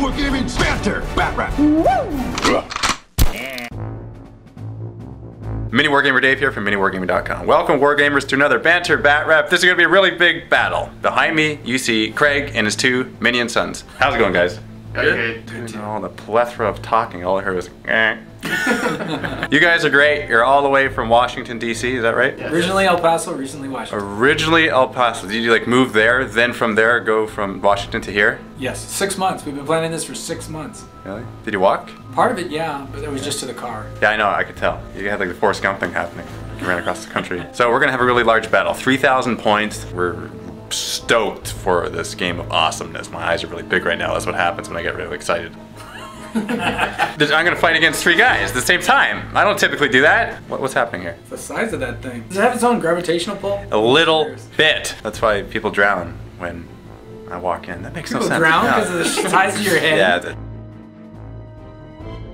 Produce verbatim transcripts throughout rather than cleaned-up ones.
MiniWarGaming's Banter Batrep. MiniWarGamer Dave here from MiniWarGaming dot com. Welcome, Wargamers, to another Banter Batrep. This is going to be a really big battle. Behind me, you see Craig and his two minion sons. How's it going, guys? Good. Good. All the plethora of talking, all I heard was eh. You guys are great. You're all the way from Washington, D C, is that right? Yes. Originally El Paso, recently Washington. Originally El Paso. Did you like move there, then from there go from Washington to here? Yes, six months. We've been planning this for six months. Really? Did you walk? Part of it, yeah, but it was yeah. just to the car. Yeah, I know, I could tell. You had like the Forrest Gump thing happening. You ran across the country. So we're going to have a really large battle. three thousand points. We're stoked for this game of awesomeness. My eyes are really big right now. That's what happens when I get really excited. I'm gonna fight against three guys at the same time. I don't typically do that. What, what's happening here? It's the size of that thing. Does it have its own gravitational pull? A little bit. That's why people drown when I walk in. That makes people no sense. People drown because of the size of your head? Yeah.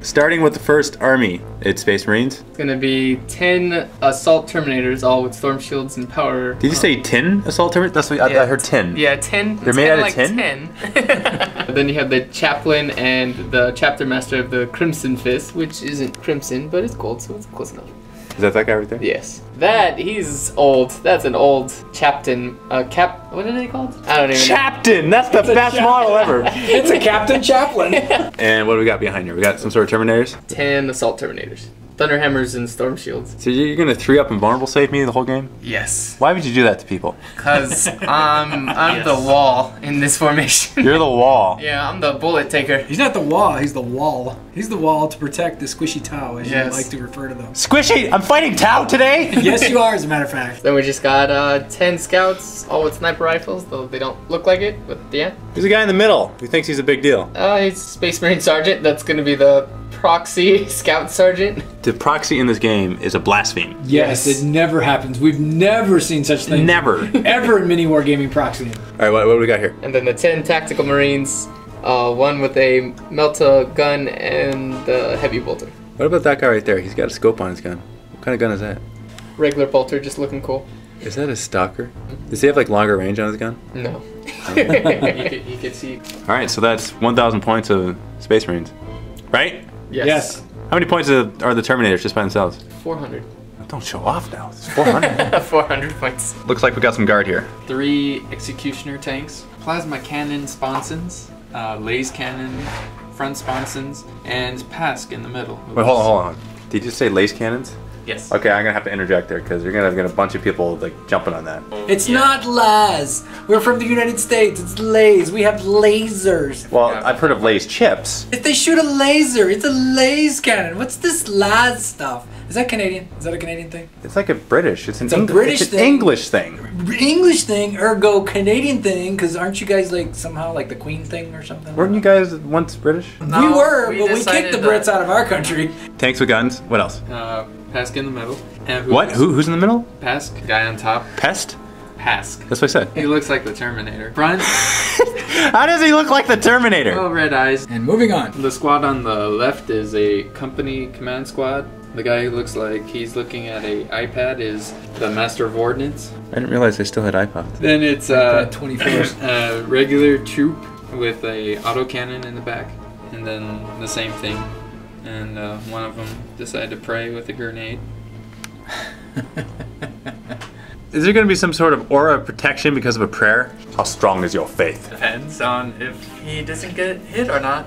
Starting with the first army, it's Space Marines. It's gonna be ten assault terminators, all with storm shields and power. Did you um, say ten assault terminators? That's what yeah, I, I heard. Ten. Yeah, ten. They're made out of like ten. ten. Then you have the chaplain and the chapter master of the Crimson Fist, which isn't crimson, but it's gold, so it's close enough. Is that that guy right there? Yes. That he's old. That's an old Chaptain. Uh, cap. What are they called? I don't even. Chaptain. Know. That's the it's best model ever. It's a Captain Chaplain. And what do we got behind here? We got some sort of terminators. Ten assault terminators, thunderhammers, and storm shields. So you're gonna three up and vulnerable save me the whole game? Yes. Why would you do that to people? Cause I'm I'm yes. the wall in this formation. You're the wall. Yeah, I'm the bullet taker. He's not the wall. He's the wall. He's the wall to protect the squishy Tau, as yes. you like to refer to them. Squishy. I'm fighting Tau today. Yes, you are. As a matter of fact. Then we just got uh, ten scouts, all with sniper rifles, though they don't look like it. But yeah. There's a guy in the middle who thinks he's a big deal. Uh, he's Space Marine Sergeant. That's gonna be the proxy scout sergeant. The proxy in this game is a blaspheme. Yes, yes, it never happens. We've never seen such things. Never. Ever in MiniWarGaming proxy. Alright, what, what do we got here? And then the ten tactical marines, uh, one with a melta gun and the heavy bolter. What about that guy right there? He's got a scope on his gun. What kind of gun is that? Regular bolter, just looking cool. Is that a stalker? Does he have like longer range on his gun? No. you could, you could see. Alright, so that's one thousand points of Space Marines. Right? Yes. yes. How many points are the Terminators just by themselves? four hundred. Don't show off now. It's four hundred. four hundred points. Looks like we got some guard here. Three Executioner tanks, plasma cannon sponsons, uh, laser cannon front sponsons, and Pask in the middle. Wait, hold on, hold on. Did you just say laser cannons? Yes. Okay, I'm gonna have to interject there because you're gonna have got a bunch of people like jumping on that. It's yeah. not las. We're from the United States. It's lays. We have lasers. Well, yeah. I've heard of lays chips. If they shoot a laser, it's a lays cannon. What's this las stuff? Is that Canadian? Is that a Canadian thing? It's like a British. It's an, it's Eng a British it's an thing. English thing. English thing, ergo Canadian thing, because aren't you guys like somehow like the Queen thing or something? Weren't you guys once British? No, we were, we but we kicked the Brits out of our country. Tanks with guns. What else? Uh, Pask in the middle. And who what? Who, who's in the middle? Pask. Guy on top. Pest? Pask. That's what I said. He looks like the Terminator. Front. How does he look like the Terminator? Oh, red eyes. And moving on. The squad on the left is a company command squad. The guy who looks like he's looking at a iPad is the Master of Ordnance. I didn't realize they still had iPods. Then it's uh, a uh, regular troop with a autocannon in the back. And then the same thing. And uh, one of them decided to pray with a grenade. Is there going to be some sort of aura of protection because of a prayer? How strong is your faith? Depends on if he doesn't get hit or not.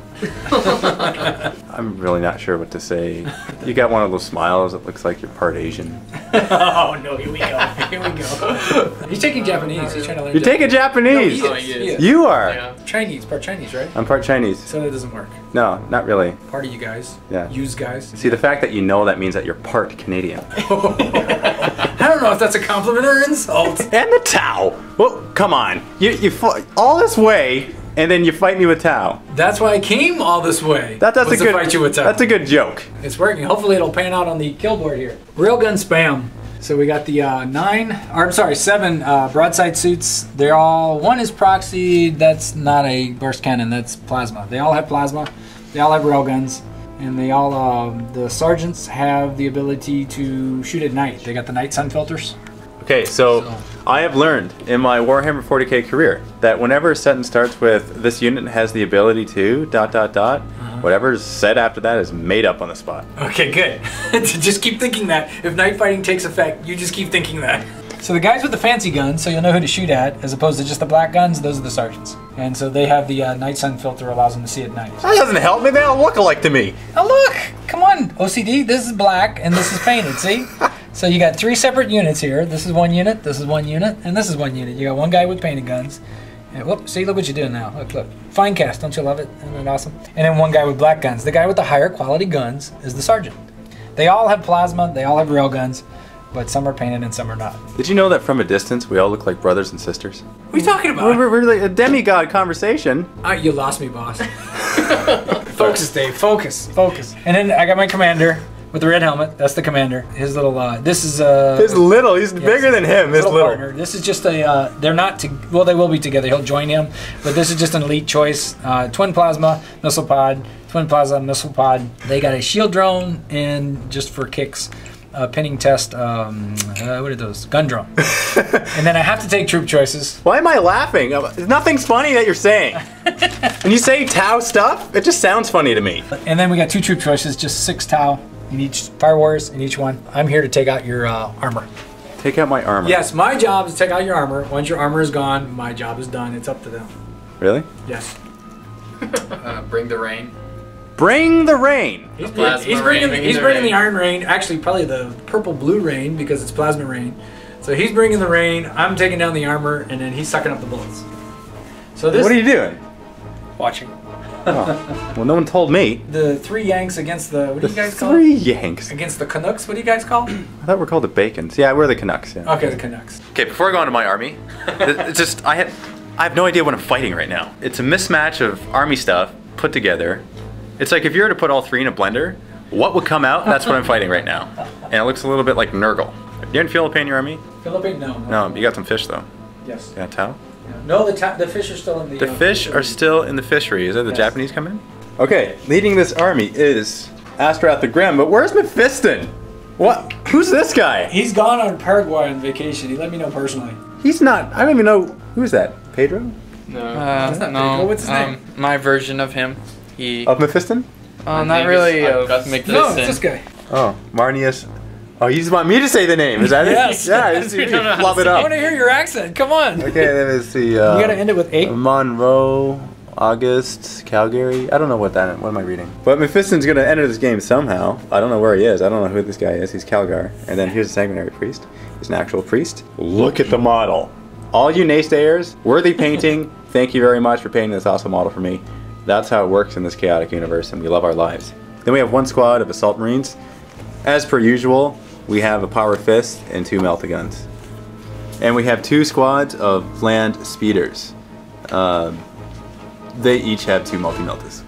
I'm really not sure what to say. You got one of those smiles that looks like you're part Asian. Oh no, here we go, here we go. He's taking Japanese, he's trying to learn You're Japanese. taking Japanese? No, he is. He is. You are? Yeah. Chinese, part Chinese, right? I'm part Chinese. So that doesn't work. No, not really. Part of you guys. Yeah. Use guys. See, the fact that you know that means that you're part Canadian. I don't know if that's a compliment or insult. And the Tau. Well, come on. You, you fly all this way, and then you fight me with Tau. That's why I came all this way. That, that's a good. To fight you with Tau. That's a good joke. It's working. Hopefully, it'll pan out on the kill board here. Railgun spam. So we got the uh, nine, or I'm sorry, seven uh, broadside suits. They're all one is proxy. That's not a burst cannon. That's plasma. They all have plasma. They all have railguns. And they all, uh, the sergeants have the ability to shoot at night. They got the night sun filters. Okay, so, so I have learned in my Warhammer forty K career that whenever a sentence starts with this unit has the ability to dot dot dot, uh-huh. whatever's said after that is made up on the spot. Okay, good. Just keep thinking that. If night fighting takes effect, you just keep thinking that. So the guys with the fancy guns, so you'll know who to shoot at, as opposed to just the black guns, those are the sergeants. And so they have the uh, night sun filter, allows them to see at night. That doesn't help me, they all look alike to me. Oh look, come on, O C D, this is black and this is painted, see? So you got three separate units here. This is one unit, this is one unit, and this is one unit. You got one guy with painted guns. And whoop, see, look what you're doing now. Look, look. Fine cast, don't you love it? Isn't that awesome? And then one guy with black guns. The guy with the higher quality guns is the sergeant. They all have plasma, they all have rail guns, but some are painted and some are not. Did you know that from a distance we all look like brothers and sisters? What are you talking about? We're, we're like a demigod conversation. Ah, you lost me, boss. Focus, Dave, focus, focus. And then I got my commander. With the red helmet, that's the commander. His little, uh, this is uh, his little, he's yes, bigger than him, his little, little. partner. This is just a, uh, they're not, to, well, they will be together, he'll join him, but this is just an elite choice. Uh, twin plasma, missile pod, twin plasma, missile pod. They got a shield drone, and just for kicks, uh, pinning test, um, uh, what are those? Gun drone. And then I have to take troop choices. Why am I laughing? Nothing's funny that you're saying. When you say Tau stuff, it just sounds funny to me. And then we got two troop choices, just six Tau. In each fire wars, in each one. I'm here to take out your uh, armor. Take out my armor. Yes, my job is to take out your armor. Once your armor is gone, my job is done. It's up to them. Really? Yes. uh, bring the rain. Bring the rain. He's, the he's, he's bringing, rain, the, he's the, bringing rain. the iron rain. Actually, probably the purple blue rain because it's plasma rain. So he's bringing the rain. I'm taking down the armor, and then he's sucking up the bullets. So this. What are you doing? Watching. Oh. Well, no one told me. The three Yanks against the, what do the you guys call three it? Yanks. Against the Canucks, what do you guys call them? I thought we're called the Bacons. Yeah, we're the Canucks. Yeah. Okay, the Canucks. Okay, before I go into my army, it's just, I have, I have no idea what I'm fighting right now. It's a mismatch of army stuff put together. It's like if you were to put all three in a blender, what would come out? That's what I'm fighting right now. And it looks a little bit like Nurgle. You're in Philippine, your army? Philippine, no, no. No, you got some fish though. Yes. Yeah, Tau? No, the, the fish are still in the... The uh, fish fishery. are still in the fishery. Is that the yes. Japanese come in? Okay, leading this army is Astorath the Grim, but where's Mephiston? What? Who's this guy? He's gone on Paraguay on vacation. He let me know personally. He's not... I don't even know... Who's that? Pedro? No. Uh, not no. Pedro. What's his um, name? My version of him. He... Of Mephiston? Uh, not really of Mephiston. No, it's this guy. Oh, Marnius... Oh, you just want me to say the name, is that yes. it? Yeah, just, you just flop it up. I want to hear your accent, come on. Okay, then it's the... Uh, you gotta end it with eight? Monroe, August, Calgary. I don't know what that is, what am I reading? But Mephiston's gonna enter this game somehow. I don't know where he is, I don't know who this guy is, he's Calgar. And then here's a sanguinary priest, he's an actual priest. Look at the model. All you naysayers, worthy painting, thank you very much for painting this awesome model for me. That's how it works in this chaotic universe and we love our lives. Then we have one squad of assault marines. As per usual, we have a power fist and two melt-a-guns. And we have two squads of land speeders. Uh, they each have two multi-meltas.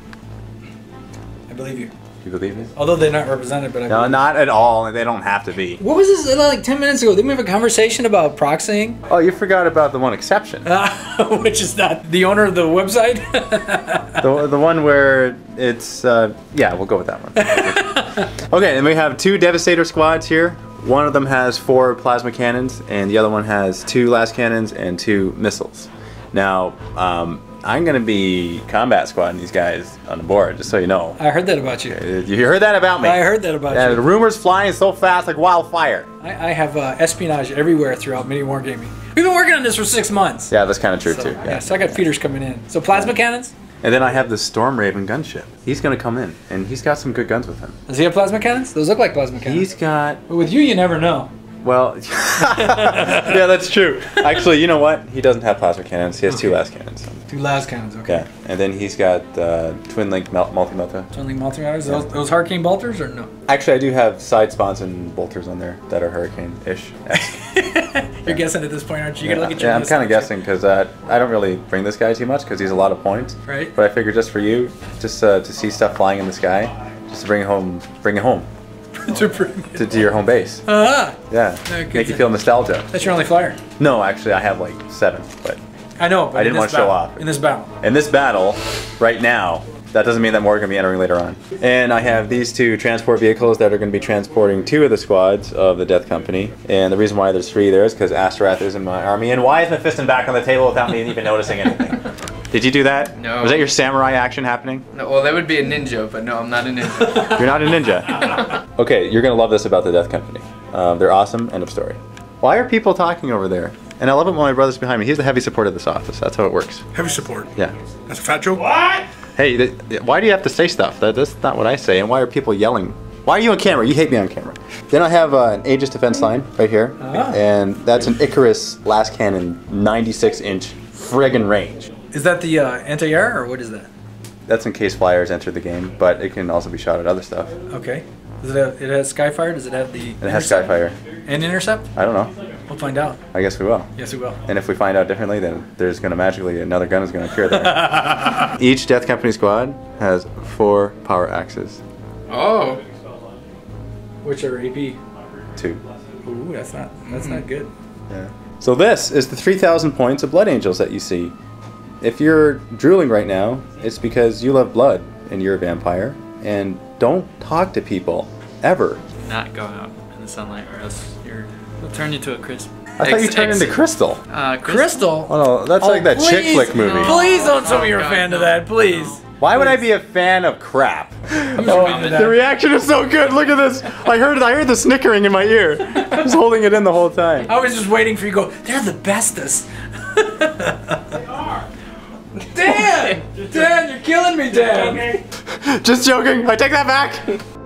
I believe you. You believe me? Although they're not represented, but I No, not at all, and they don't have to be. What was this like ten minutes ago? Didn't we have a conversation about proxying? Oh, you forgot about the one exception. Uh, which is that the owner of the website? the, the one where it's, uh, yeah, we'll go with that one. Okay, and we have two Devastator squads here. One of them has four plasma cannons, and the other one has two last cannons and two missiles. Now, um, I'm gonna be combat squadding these guys on the board, just so you know. I heard that about you. You heard that about me. I heard that about yeah, you. The rumors flying so fast like wildfire. I, I have uh, espionage everywhere throughout MiniWarGaming. We've been working on this for six months. Yeah, that's kind of true so, too. Yeah. yeah, so I got feeders coming in. So plasma yeah. cannons? And then I have the Storm Raven gunship. He's gonna come in, and he's got some good guns with him. Does he have plasma cannons? Those look like plasma cannons. He's got... But with you, you never know. Well, yeah, that's true. Actually, you know what? He doesn't have plasma cannons. He has okay. two last cannons. Two last cannons, okay. Yeah. And then he's got uh, twin link multi-melta. Twin link multi-meltas? Yeah. Those, those hurricane bolters or no? Actually, I do have side spawns and bolters on there that are hurricane-ish. yeah. You're guessing at this point, aren't you? You yeah. gotta look at your yeah, I'm kind of guessing because uh, I don't really bring this guy too much because he's a lot of points. Right. But I figured just for you, just uh, to see stuff flying in the sky, just to bring it home, bring it home. to, to, to your home base. Uh-huh. Yeah. No, Make you feel nostalgia. That's your only flyer. No, actually, I have like seven, but I know. But I didn't want to battle, show off. In this battle. In this battle, right now, That doesn't mean that more are going to be entering later on. And I have these two transport vehicles that are going to be transporting two of the squads of the Death Company. And the reason why there's three there is because Astorath is in my army. And why is Mephiston back on the table without me even noticing anything? Did you do that? No. Was that your samurai action happening? No, well, that would be a ninja, but no, I'm not a ninja. You're not a ninja? Okay, you're going to love this about the Death Company. Uh, they're awesome. End of story. Why are people talking over there? And I love it when my brother's behind me. He's the heavy support of this office. That's how it works. Heavy support? Yeah. That's a fat joke? What? Hey, th th why do you have to say stuff? That, that's not what I say. And why are people yelling? Why are you on camera? You hate me on camera. Then I have uh, an Aegis Defense Line right here. Ah. And that's an Icarus Last Cannon ninety-six inch friggin' range. Is that the uh, anti-air or what is that? That's in case flyers enter the game, but it can also be shot at other stuff. Okay. Does it have, it has Skyfire? Does it have the... It has Skyfire. And Intercept? I don't know. We'll find out. I guess we will. Yes, we will. And if we find out differently, then there's going to magically, another gun is going to appear there. Each Death Company squad has four power axes. Oh. Which are A P? Two. Ooh, that's not, that's mm-hmm. not good. Yeah. So this is the three thousand points of Blood Angels that you see. If you're drooling right now, it's because you love blood and you're a vampire. And don't talk to people, ever. Not go out in the sunlight or else you're, it'll turn you to a crystal. I thought you turned into Crystal. Uh, Crystal? Oh, no, that's oh, like that please, chick flick movie. No. Please don't tell me you're a fan no, of that, please. No. Why please. would I be a fan of crap? Oh, the reaction is so good, look at this. I heard it, I heard the snickering in my ear. I was holding it in the whole time. I was just waiting for you to go, they're the bestest. They are. Dan! Dan, you're killing me, Dan! Just joking. Just joking. I take that back.